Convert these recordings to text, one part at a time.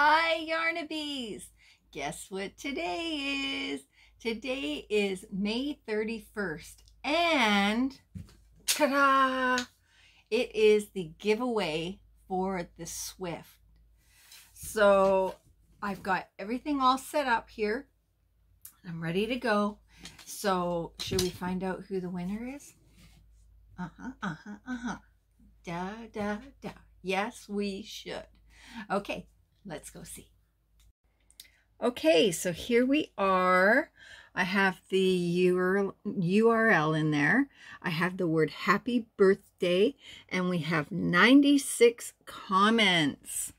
Hi Yarnabies! Guess what today is? Today is May 31st and ta-da! It is the giveaway for the Swift. So I've got everything all set up here. I'm ready to go. So should we find out who the winner is? Da, da, da. Yes, we should. Okay. Let's go see. Okay, so here we are. I have the URL in there. I have the word happy birthday and we have 96 comments.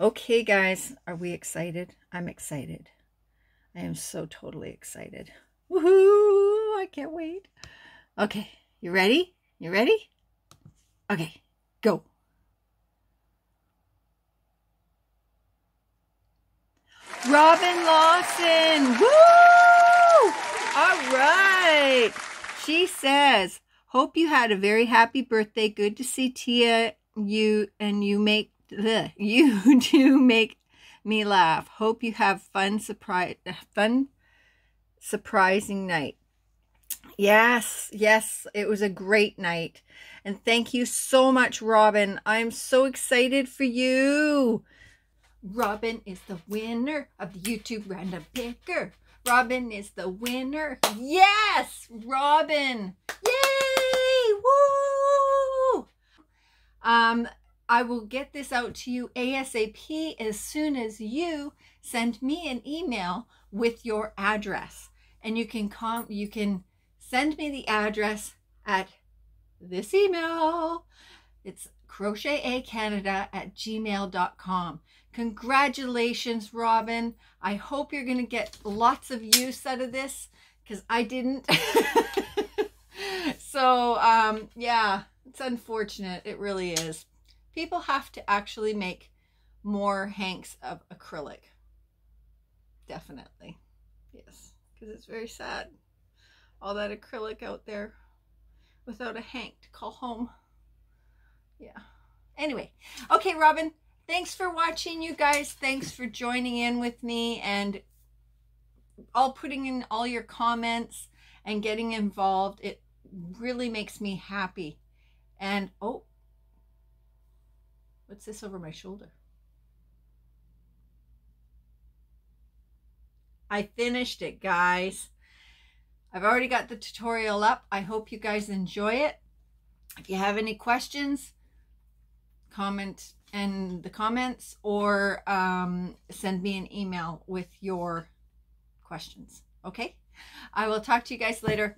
Okay guys, are we excited? I'm excited. I am so totally excited. Woohoo! I can't wait. Okay, you ready? You ready? Okay, go. Robin Lawson, woo! All right. She says, hope you had a very happy birthday. Good to see Tia, you do make me laugh. Hope you have fun surprising night. Yes, yes, it was a great night. And thank you so much, Robin. I'm so excited for you. Robin is the winner of the YouTube Random Picker. Robin is the winner. Yes, Robin. Yay! Woo! I will get this out to you ASAP as soon as you send me an email with your address. And you can send me the address at this email. It's crochetetcanada@gmail.com. Congratulations, Robin. I hope you're going to get lots of use out of this because I didn't. So, yeah, it's unfortunate. It really is. People have to actually make more hanks of acrylic. Definitely. Yes, because it's very sad. All that acrylic out there without a hank to call home. Yeah. Anyway. Okay, Robin. Thanks for watching, you guys. Thanks for joining in with me and putting in all your comments and getting involved. It really makes me happy. And, oh, what's this over my shoulder? I finished it, guys. I've already got the tutorial up. I hope you guys enjoy it. If you have any questions, comment in the comments or send me an email with your questions. Okay? I will talk to you guys later.